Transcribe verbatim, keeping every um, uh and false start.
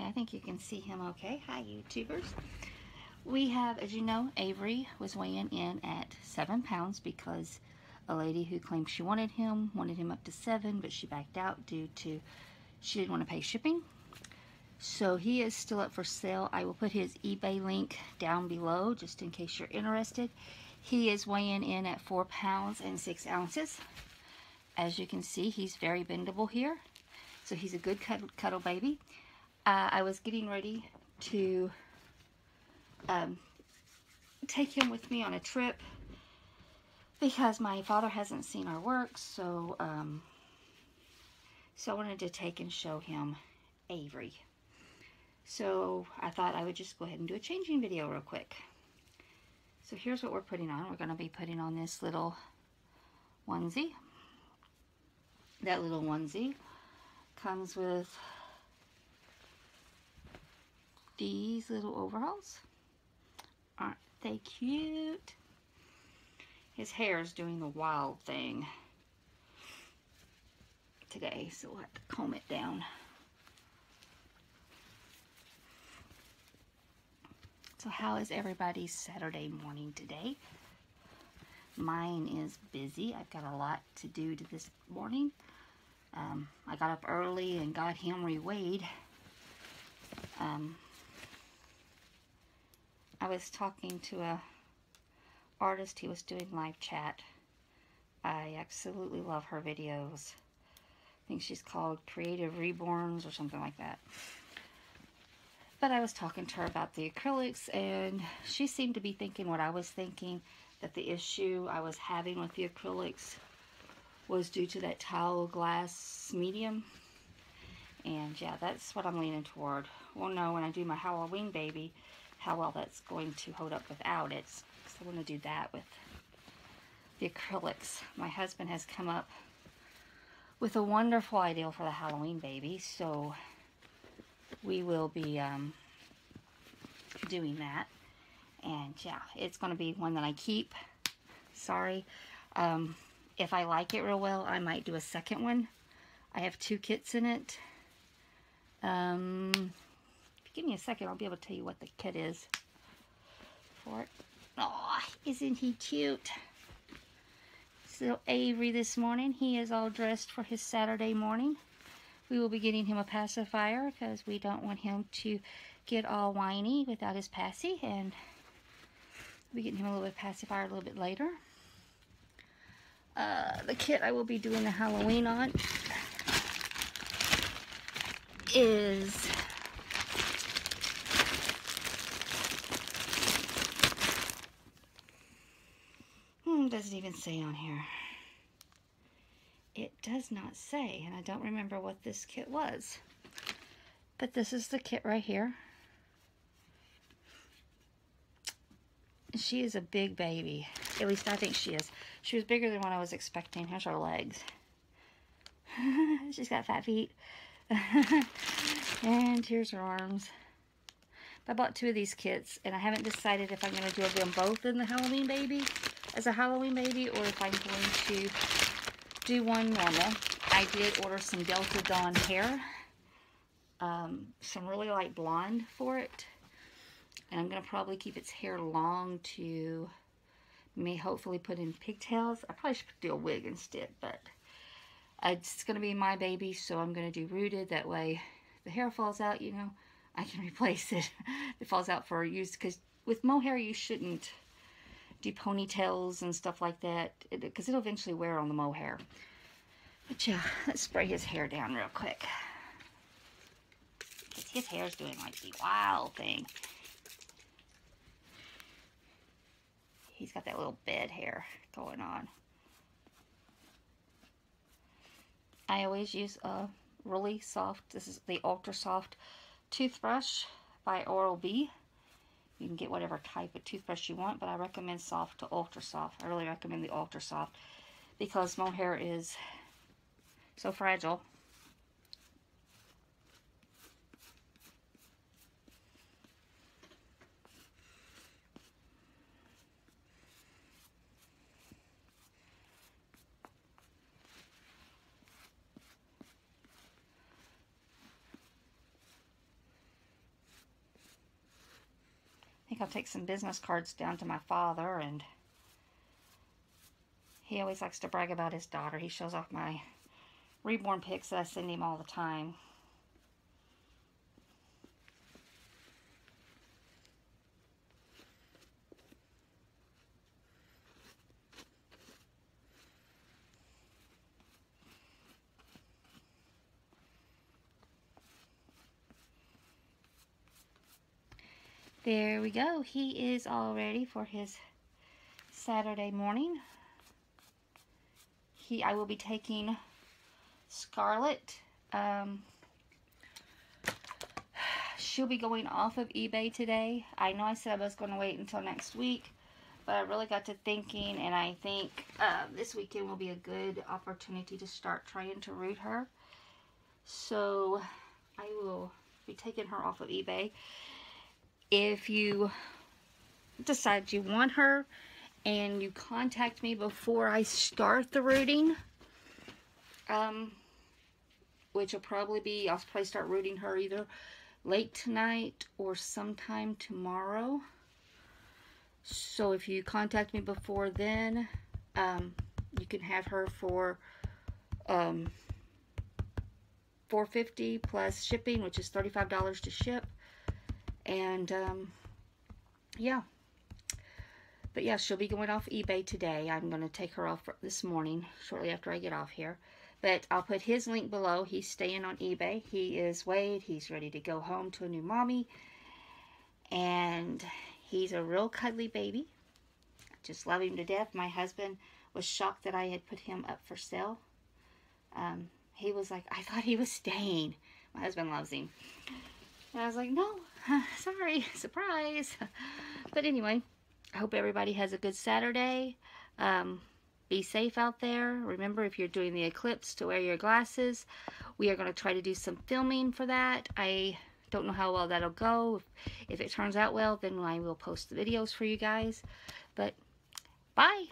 Okay, I think you can see him okay. Hi, YouTubers. We have, as you know, Avery was weighing in at seven pounds because a lady who claimed she wanted him, wanted him up to seven, but she backed out due to she didn't want to pay shipping. So he is still up for sale. I will put his eBay link down below just in case you're interested. He is weighing in at four pounds and six ounces. As you can see, he's very bendable here. So he's a good cuddle, cuddle baby. Uh, I was getting ready to um, take him with me on a trip because my father hasn't seen our work. So, um, so I wanted to take and show him Avery. So I thought I would just go ahead and do a changing video real quick. So here's what we're putting on. We're going to be putting on this little onesie. That little onesie comes with these little overalls. Aren't they cute? His hair is doing the wild thing today, so we'll have to comb it down. So how is everybody's Saturday morning today? Mine is busy. I've got a lot to do to this morning. Um, I got up early and got Henry Wade. Um, I was talking to a artist. He was doing live chat. I absolutely love her videos. I think she's called Creative Reborns or something like that. But I was talking to her about the acrylics, and she seemed to be thinking what I was thinking, that the issue I was having with the acrylics was due to that tile glass medium. And yeah, that's what I'm leaning toward. We'll know when I do my Halloween baby how well that's going to hold up without it. So I want to do that with the acrylics. My husband has come up with a wonderful idea for the Halloween baby, so we will be um, doing that. And yeah, it's going to be one that I keep. Sorry. Um, if I like it real well, I might do a second one. I have two kits in it. Um, if you give me a second, I'll be able to tell you what the kit is for it. Oh, isn't he cute? It's little Avery this morning. He is all dressed for his Saturday morning. We will be getting him a pacifier because we don't want him to get all whiny without his passy. And we'll be getting him a little bit of pacifier a little bit later. Uh, the kit I will be doing the Halloween on is Hmm, doesn't even say on here. It does not say, and I don't remember what this kit was. But this is the kit right here. She is a big baby. At least I think she is. She was bigger than what I was expecting. Here's her legs. She's got fat feet. And here's her arms. But I bought two of these kits, and I haven't decided if I'm going to do them both in the Halloween baby, as a Halloween baby, or if I'm going to do one normal. I did order some Delta Dawn hair, um, some really light blonde for it, and I'm gonna probably keep its hair long to me. Hopefully, put in pigtails. I probably should do a wig instead, but it's gonna be my baby, so I'm gonna do rooted. That way, the hair falls out. You know, I can replace it. It falls out for use because with mohair, you shouldn't do ponytails and stuff like that because it'll eventually wear on the mohair. But yeah, let's spray his hair down real quick. His hair's doing like the wild thing. He's got that little bed hair going on. I always use a really soft, this is the ultra soft toothbrush by Oral-B. You can get whatever type of toothbrush you want, but I recommend soft to ultra soft. I really recommend the ultra soft because mohair is so fragile. think I'll take some business cards down to my father, and he always likes to brag about his daughter. He shows off my reborn pics that I send him all the time. There we go. He is all ready for his Saturday morning. He, I will be taking Scarlett. Um, she'll be going off of eBay today. I know I said I was going to wait until next week, but I really got to thinking, and I think uh, this weekend will be a good opportunity to start trying to root her. So I will be taking her off of eBay. If you decide you want her and you contact me before I start the rooting, um, which will probably be, I'll probably start rooting her either late tonight or sometime tomorrow. So if you contact me before then, um, you can have her for um, four fifty plus shipping, which is thirty-five dollars to ship. And, um, yeah, but yeah, she'll be going off eBay today. I'm going to take her off this morning, shortly after I get off here, but I'll put his link below. He's staying on eBay. He is Wade. He's ready to go home to a new mommy, and he's a real cuddly baby. I just love him to death. My husband was shocked that I had put him up for sale. Um, he was like, I thought he was staying. My husband loves him. And I was like, no, sorry, surprise. But anyway, I hope everybody has a good Saturday. Um, be safe out there. Remember, if you're doing the eclipse, to wear your glasses. We are going to try to do some filming for that. I don't know how well that'll go. If it turns out well, then I will post the videos for you guys. But bye.